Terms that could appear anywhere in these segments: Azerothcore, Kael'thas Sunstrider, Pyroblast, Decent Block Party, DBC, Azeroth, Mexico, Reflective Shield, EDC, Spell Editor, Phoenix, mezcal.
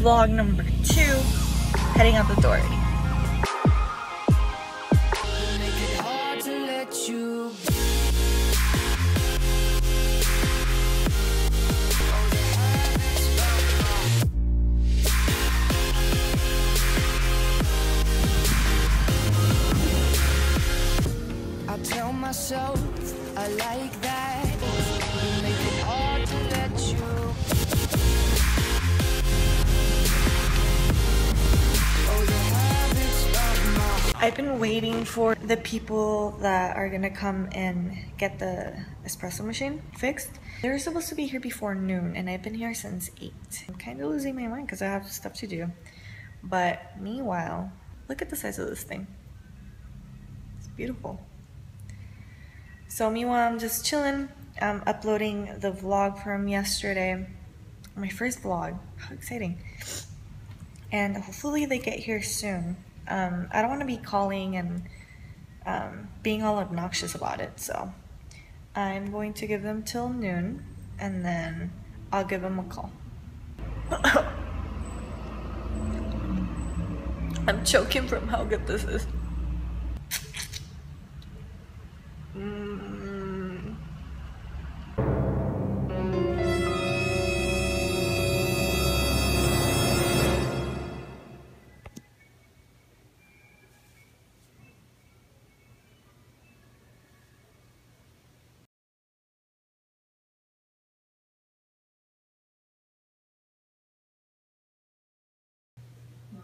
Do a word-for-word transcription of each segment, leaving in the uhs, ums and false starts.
vlog number two, heading out the door. I like that. You make it hard to let you. Oh, the habits of my. I've been waiting for the people that are gonna come and get the espresso machine fixed. They were supposed to be here before noon, and I've been here since eight. I'm kind of losing my mind because I have stuff to do. But meanwhile, look at the size of this thing. It's beautiful. So meanwhile, I'm just chilling. I'm uploading the vlog from yesterday. My first vlog. How exciting. And hopefully they get here soon. Um, I don't want to be calling and um, being all obnoxious about it. So I'm going to give them till noon and then I'll give them a call. I'm choking from how good this is.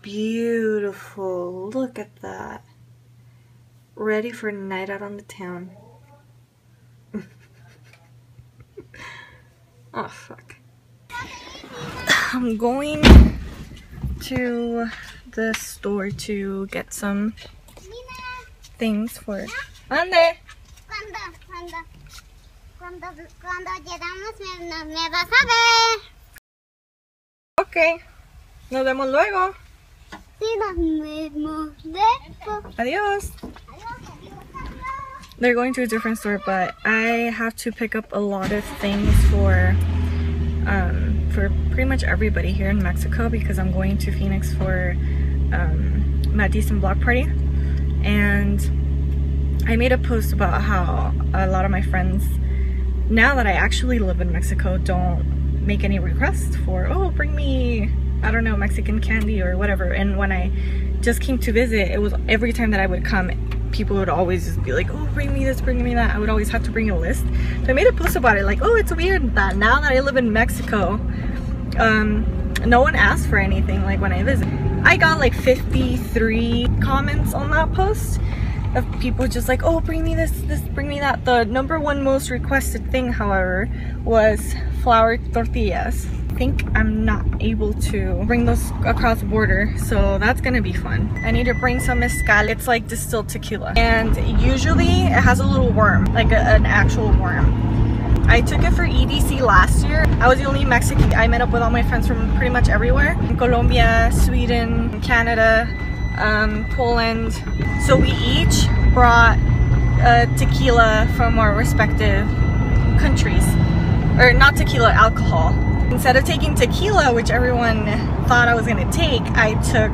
Beautiful, look at that. Ready for a night out on the town. Oh fuck. I'm going to the store to get some things for Ande. Okay. Nos vemos luego. Adios. They're going to a different store, but I have to pick up a lot of things for um, for pretty much everybody here in Mexico because I'm going to Phoenix for um, my Decent Block Party. And I made a post about how a lot of my friends, now that I actually live in Mexico, don't make any requests for, oh, bring me, I don't know, Mexican candy or whatever. And when I just came to visit, it was every time that I would come, people would always just be like, oh, bring me this, bring me that. I would always have to bring a list. So I made a post about it, like, oh, it's weird that now that I live in Mexico, um no one asks for anything like when I visit. I got like fifty-three comments on that post of people just like, oh, bring me this, this, bring me that. The number one most requested thing, however, was flour tortillas. I think I'm not able to bring those across the border, so that's gonna be fun. I need to bring some mezcal. It's like distilled tequila, and usually it has a little worm, like a, an actual worm. I took it for E D C last year. I was the only Mexican. I met up with all my friends from pretty much everywhere, in Colombia, Sweden, Canada, um, Poland. So we each brought uh, tequila from our respective countries, or not tequila, alcohol. Instead of taking tequila, which everyone thought I was going to take, I took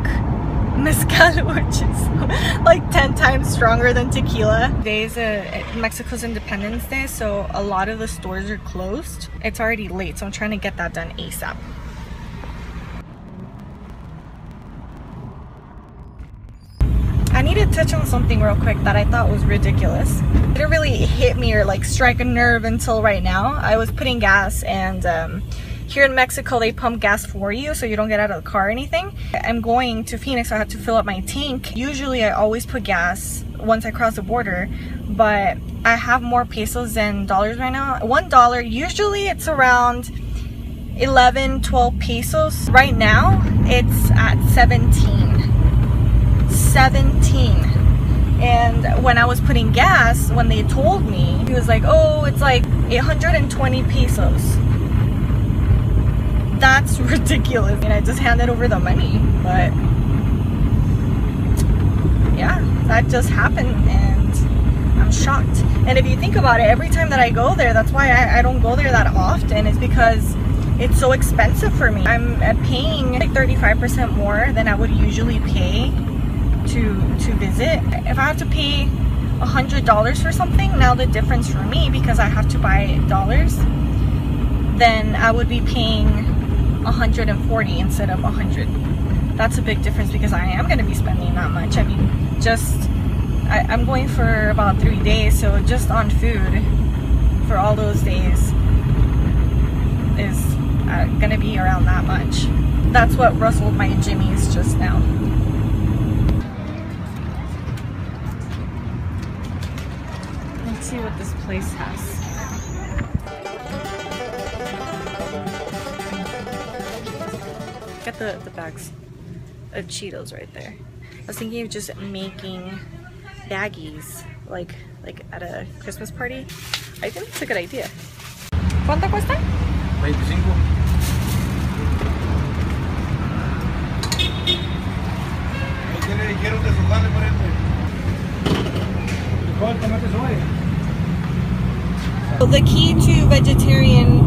mezcal, which is like ten times stronger than tequila. Today's a, Mexico's Independence Day, so a lot of the stores are closed. It's already late, so I'm trying to get that done ASAP. I need to touch on something real quick that I thought was ridiculous. It didn't really hit me or like strike a nerve until right now. I was putting gas, and um, here in Mexico, they pump gas for you so you don't get out of the car or anything. I'm going to Phoenix, so I have to fill up my tank. Usually I always put gas once I cross the border, but I have more pesos than dollars right now. One dollar, usually it's around eleven, twelve pesos. Right now, it's at seventeen. seventeen. And when I was putting gas, when they told me, he was like, oh, it's like one hundred twenty pesos. That's ridiculous. I mean, I just handed over the money, but yeah, that just happened and I'm shocked. And if you think about it, every time that I go there, that's why I, I don't go there that often, is because it's so expensive for me. I'm paying like thirty-five percent more than I would usually pay to to visit. If I have to pay a hundred dollars for something, now the difference for me, because I have to buy dollars, then I would be paying one hundred forty instead of one hundred. That's a big difference, because I am going to be spending that much. I mean, just I, I'm going for about three days, so just on food for all those days is uh, gonna be around that much. That's what rustled my jimmies just now. Let's see what this place has. Got the, the bags of Cheetos right there. I was thinking of just making baggies like like at a Christmas party. I think it's a good idea. ¿Cuánto cuesta? twenty-five. The key to vegetarian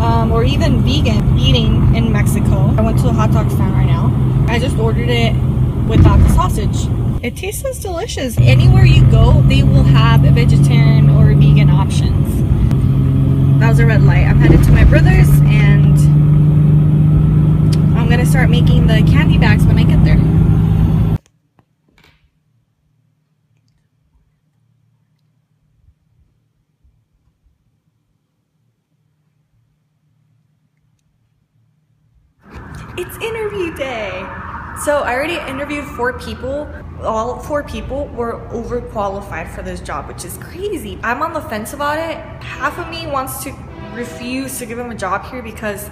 um, or even vegan eating in Mexico. I went to a hot dog stand right now. I just ordered it without the sausage. It tastes delicious. Anywhere you go, they will have a vegetarian or vegan options. That was a red light. I'm headed to my brother's and I'm gonna start making the candy bags when I get there. It's interview day. So I already interviewed four people. All four people were overqualified for this job, which is crazy. I'm on the fence about it. Half of me wants to refuse to give them a job here because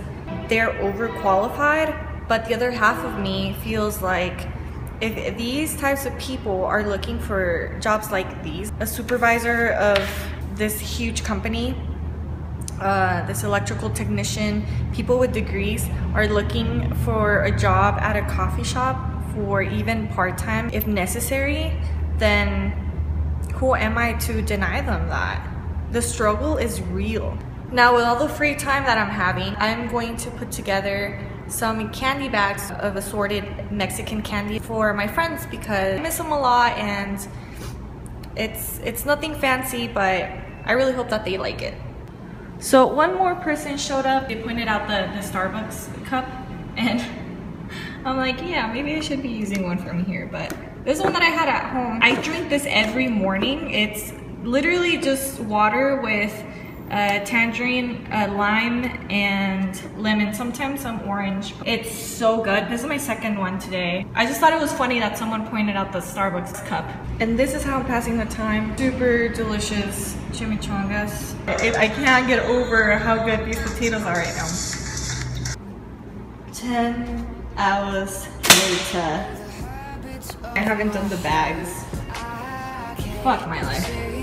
they're overqualified, but the other half of me feels like if these types of people are looking for jobs like these, a supervisor of this huge company, Uh, this electrical technician, people with degrees are looking for a job at a coffee shop for even part-time if necessary, then who am I to deny them that? The struggle is real. Now, with all the free time that I'm having, I'm going to put together some candy bags of assorted Mexican candy for my friends because I miss them a lot, and it's, it's nothing fancy, but I really hope that they like it. So one more person showed up. They pointed out the, the Starbucks cup, and I'm like, yeah, maybe I should be using one from here, but this one that I had at home, I drink this every morning. It's literally just water with uh, tangerine, uh, lime, and lemon, sometimes some orange. It's so good. This is my second one today. I just thought it was funny that someone pointed out the Starbucks cup. And this is how I'm passing the time. Super delicious chimichangas. I, I can't get over how good these potatoes are right now. ten hours later. I haven't done the bags. Fuck my life.